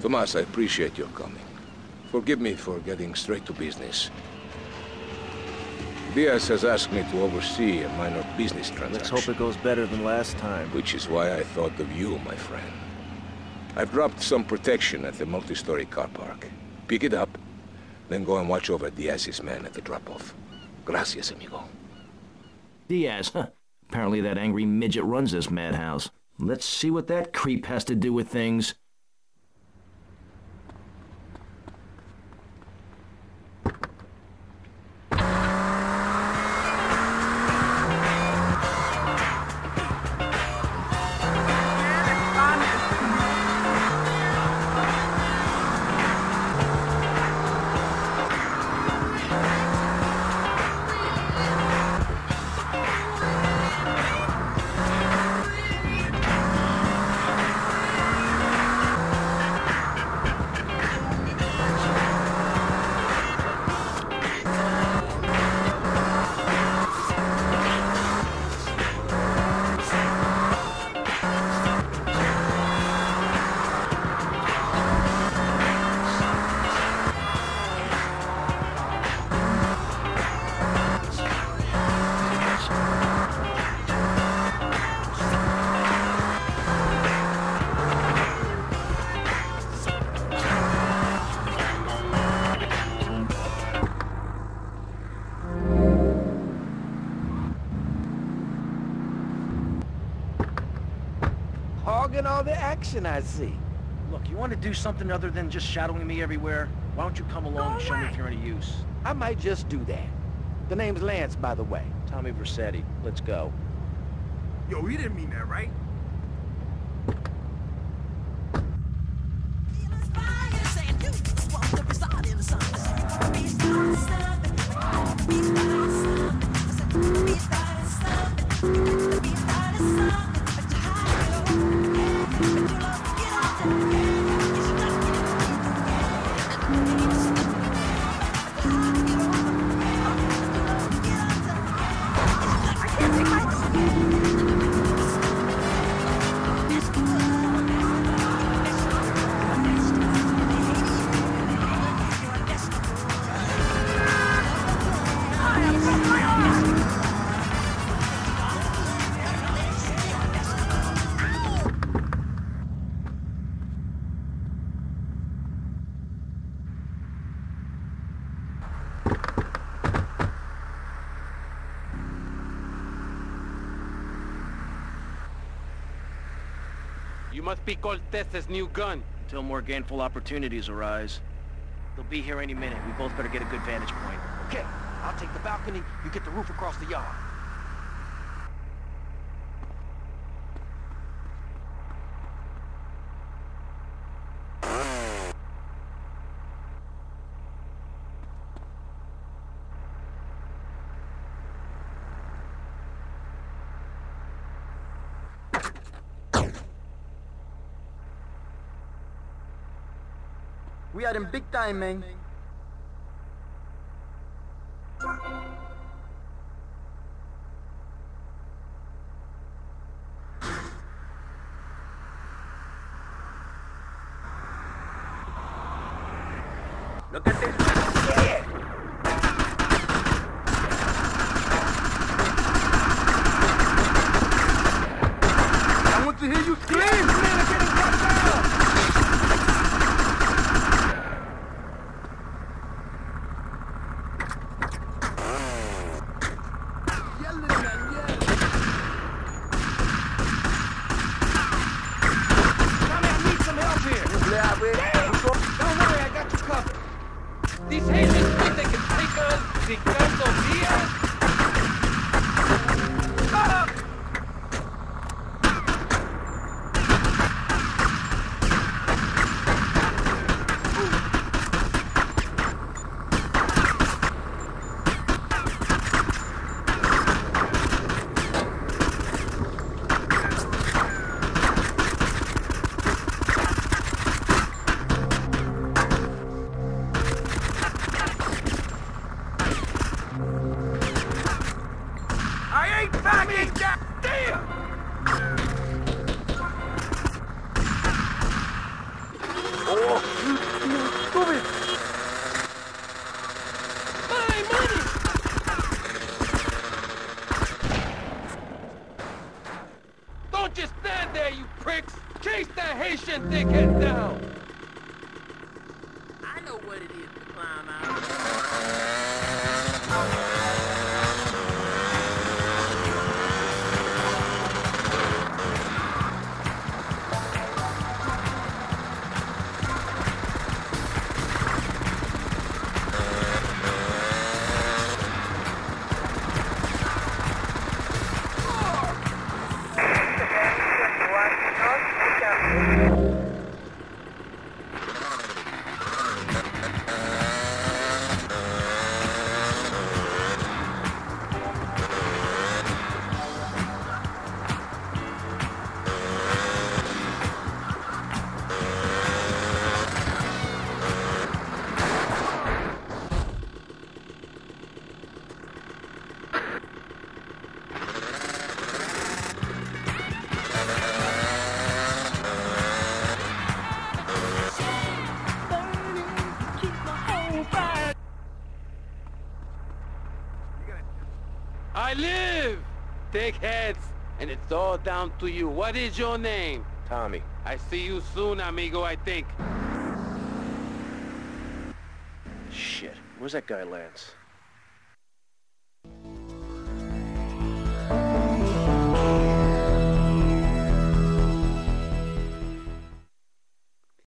Tomás, I appreciate your coming. Forgive me for getting straight to business. Diaz has asked me to oversee a minor business transaction. Let's hope it goes better than last time. Which is why I thought of you, my friend. I've dropped some protection at the multi-story car park. Pick it up, then go and watch over Diaz's men at the drop-off. Gracias, amigo. Diaz, huh? Apparently that angry midget runs this madhouse. Let's see what that creep has to do with things. All the action I see. Look, you want to do something other than just shadowing me everywhere? Why don't you come along and show me if you're any use? I might just do that. The name's Lance, by the way. Tommy Vercetti. Let's go. Yo, you didn't mean that, right? You must be Cortez's new gun. Until more gainful opportunities arise. They'll be here any minute. We both better get a good vantage point. Okay, I'll take the balcony. You get the roof across the yard. We are in big time, man. Look at this. I want to hear you scream. in there, you pricks! Chase that Haitian dickhead down! I know what it is to climb out. Dickheads, and it's all down to you. What is your name? Tommy. I see you soon, amigo, I think. Shit, where's that guy Lance?